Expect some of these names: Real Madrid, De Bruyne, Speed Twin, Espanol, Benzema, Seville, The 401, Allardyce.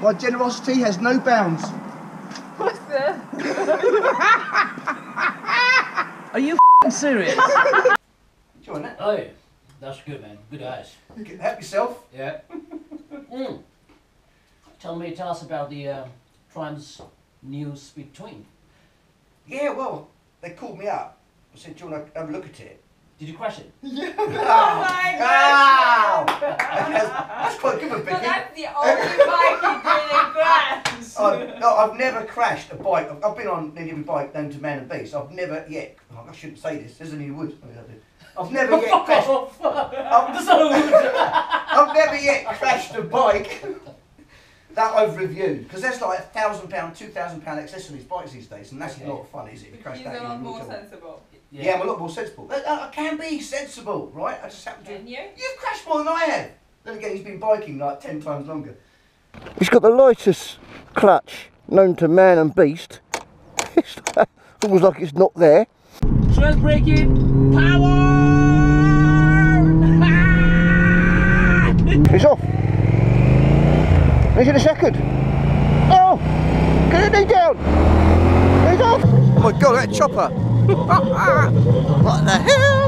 My generosity has no bounds. What's that? Are you f***ing serious? Enjoying that? Oh, that's good, man. Good eyes. You can help yourself. Yeah. Mm. Tell us about the Triumph's new Speed Twin. Yeah, well, they called me up and said, do you want to have a look at it? Did you crash it? Yeah. Oh, my God! Oh. That's quite good, Vicky. That's the only bike you didn't crash. I've never crashed a bike. I've been on nearly every bike known to man and beast. I've never yet. Oh, I shouldn't say this. There's a new wood. I mean, I've never yet crashed. I've never yet crashed a bike that I've reviewed, because there's like £1,000, £2,000 accessories bikes these days, and that's not fun, is it? You crash that, you're a lot more sensible. Yeah, I'm a lot more sensible. I can be sensible, right? I just happen to. And you? You've crashed more than I have. Then again, he's been biking like 10 times longer. He's got the lightest clutch known to man and beast. It's almost like it's not there. Stress braking, power! It's off. He's in a second. Oh! Get your knee down! He's off! Oh my God, that chopper! What the hell?